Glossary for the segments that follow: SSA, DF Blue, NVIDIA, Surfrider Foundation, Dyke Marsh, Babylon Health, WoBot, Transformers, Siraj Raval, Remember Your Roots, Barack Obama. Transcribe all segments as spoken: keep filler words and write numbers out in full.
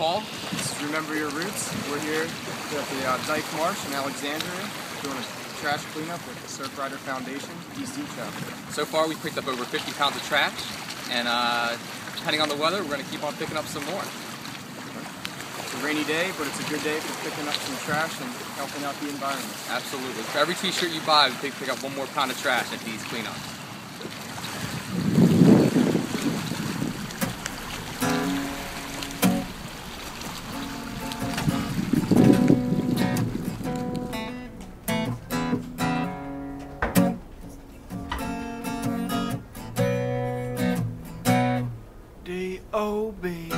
Paul. This is Remember Your Roots. We're here at the uh, Dyke Marsh in Alexandria doing a trash cleanup with the Surfrider Foundation D C chapter. So far we've picked up over fifty pounds of trash, and uh, depending on the weather we're going to keep on picking up some more. It's a rainy day, but it's a good day for picking up some trash and helping out the environment. Absolutely. For every t-shirt you buy, we pick up one more pound of trash at these cleanups. O B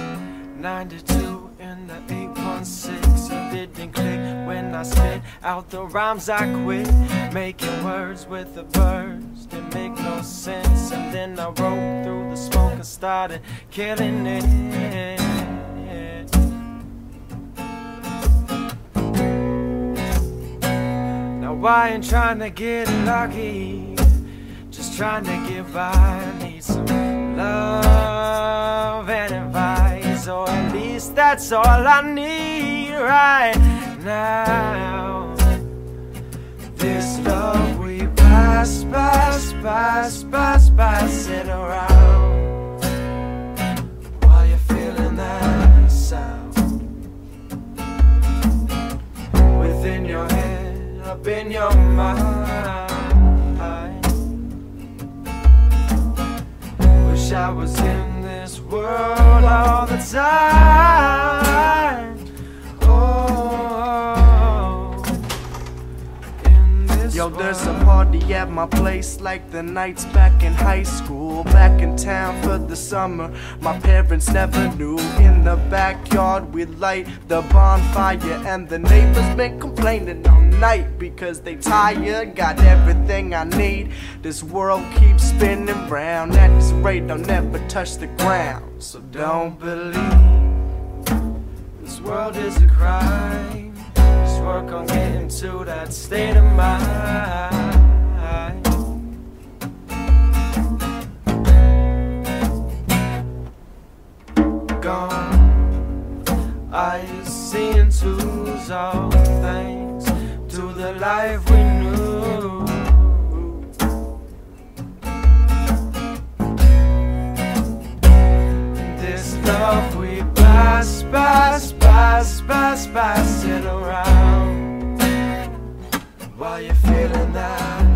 ninety-two in the eight one six. It didn't click when I spit out the rhymes I quit, making words with the birds that make no sense. And then I rode through the smoke and started killing it. Now I ain't trying to get lucky, just trying to get by. I need some love and advice, or at least that's all I need right now. This love we pass, pass, pass, pass, pass it around while you're feeling that sound within your head, up in your mind. I was in this world all the time. Oh, in this Yo, there's world. A party at my place like the nights back in high school. Back in town for the summer, my parents never knew. In the backyard we light the bonfire, and the neighbors been complaining all night because they tired. Got everything I need, this world keeps spinning round. At this rate I'll never touch the ground. So don't believe this world is a crime, just work on getting to that state of mind. Gone I see into all things, to the life we knew. This love we pass, pass, pass, pass, pass it around while you're feeling that.